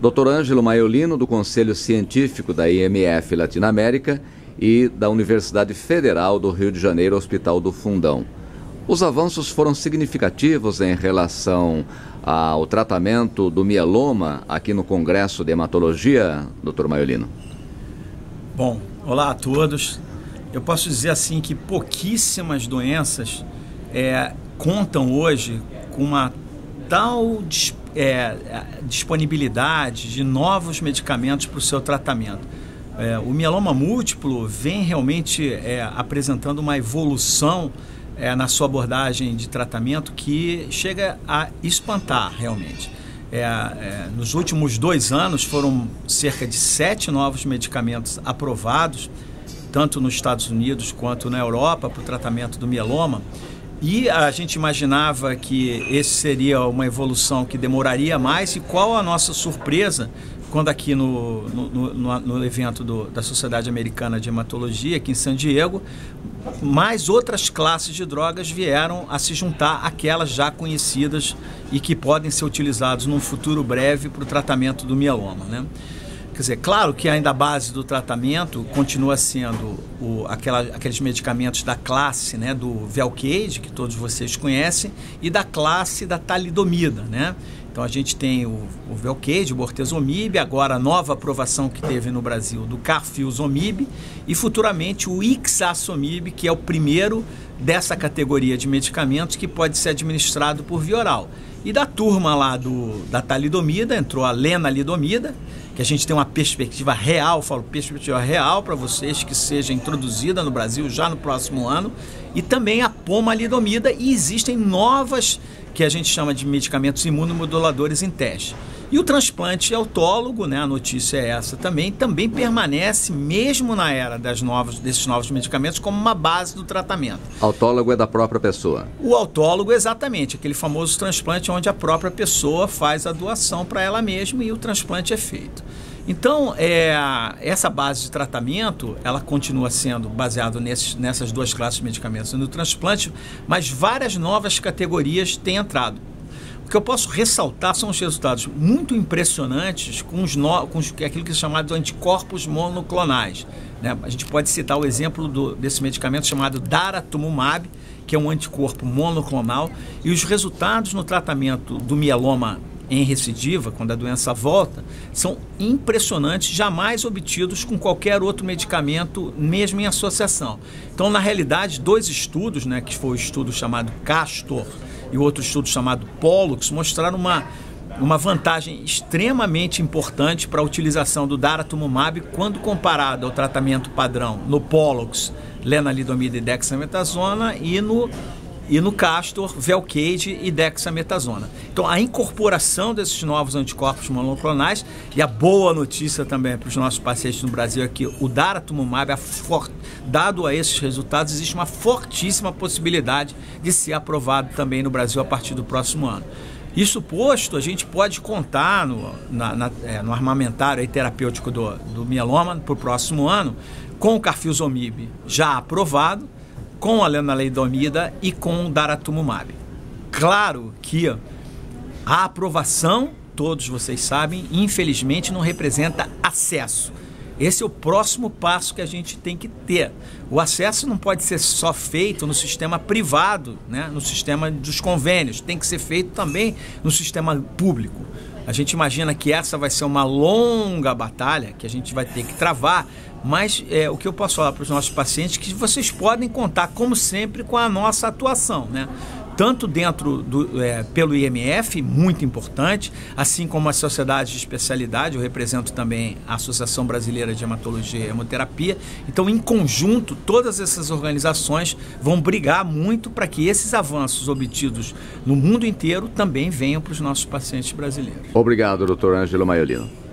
Dr. Ângelo Maiolino, do Conselho Científico da IMF Latinoamérica e da Universidade Federal do Rio de Janeiro, Hospital do Fundão. Os avanços foram significativos em relação ao tratamento do mieloma aqui no Congresso de Hematologia, Dr. Maiolino? Bom, olá a todos. Eu posso dizer assim que pouquíssimas doenças contam hoje com uma tal disponibilidade de novos medicamentos para o seu tratamento. O mieloma múltiplo vem realmente apresentando uma evolução na sua abordagem de tratamento que chega a espantar realmente. Nos últimos 2 anos foram cerca de 7 novos medicamentos aprovados, tanto nos Estados Unidos quanto na Europa, para o tratamento do mieloma. E a gente imaginava que esse seria uma evolução que demoraria mais, e qual a nossa surpresa quando aqui no evento da Sociedade Americana de Hematologia, aqui em San Diego, mais outras classes de drogas vieram a se juntar àquelas já conhecidas e que podem ser utilizadas num futuro breve para o tratamento do mieloma, né? Quer dizer, claro que ainda a base do tratamento continua sendo aqueles medicamentos da classe, né, do Velcade, que todos vocês conhecem, e da classe da talidomida, né? Então a gente tem o Velcade, o Bortezomib, agora a nova aprovação que teve no Brasil do Carfilzomib e futuramente o Ixazomib, que é o primeiro dessa categoria de medicamentos que pode ser administrado por via oral. E da turma lá da talidomida entrou a lenalidomida, que a gente tem uma perspectiva real, falo perspectiva real para vocês, que seja introduzida no Brasil já no próximo ano, e também a pomalidomida, e existem novas que a gente chama de medicamentos imunomoduladores em teste. E o transplante autólogo, né, a notícia é essa também permanece, mesmo na era desses novos medicamentos, como uma base do tratamento. Autólogo é da própria pessoa? O autólogo, exatamente, aquele famoso transplante onde a própria pessoa faz a doação para ela mesma e o transplante é feito. Então, essa base de tratamento, ela continua sendo baseada nessas 2 classes de medicamentos e no transplante, mas várias novas categorias têm entrado. O que eu posso ressaltar são os resultados muito impressionantes com aquilo que é chamado de anticorpos monoclonais, né? A gente pode citar o exemplo desse medicamento chamado Daratumumab, que é um anticorpo monoclonal, e os resultados no tratamento do mieloma em recidiva, quando a doença volta, são impressionantes, jamais obtidos com qualquer outro medicamento, mesmo em associação. Então, na realidade, 2 estudos, né, que foi o estudo chamado Castor e outro estudo chamado Pollux, mostraram uma vantagem extremamente importante para a utilização do Daratumumab quando comparado ao tratamento padrão no Pollux, lenalidomida e dexametasona, e no Castor, Velcade e dexametasona. Então, a incorporação desses novos anticorpos monoclonais, e a boa notícia também para os nossos pacientes no Brasil é que o Daratumumab, dado a esses resultados, existe uma fortíssima possibilidade de ser aprovado também no Brasil a partir do próximo ano. Isso posto, a gente pode contar no armamentário e terapêutico do mieloma para o próximo ano com o Carfilzomib já aprovado, com a lenalidomida e com o Daratumumab. Claro que a aprovação, todos vocês sabem, infelizmente não representa acesso. Esse é o próximo passo que a gente tem que ter. O acesso não pode ser só feito no sistema privado, né? No sistema dos convênios, tem que ser feito também no sistema público. A gente imagina que essa vai ser uma longa batalha que a gente vai ter que travar, mas o que eu posso falar para os nossos pacientes é que vocês podem contar, como sempre, com a nossa atuação, né? Tanto dentro pelo IMF, muito importante, assim como as sociedades de especialidade, eu represento também a Associação Brasileira de Hematologia e Hemoterapia. Então, em conjunto, todas essas organizações vão brigar muito para que esses avanços obtidos no mundo inteiro também venham para os nossos pacientes brasileiros. Obrigado, Dr. Ângelo Maiolino.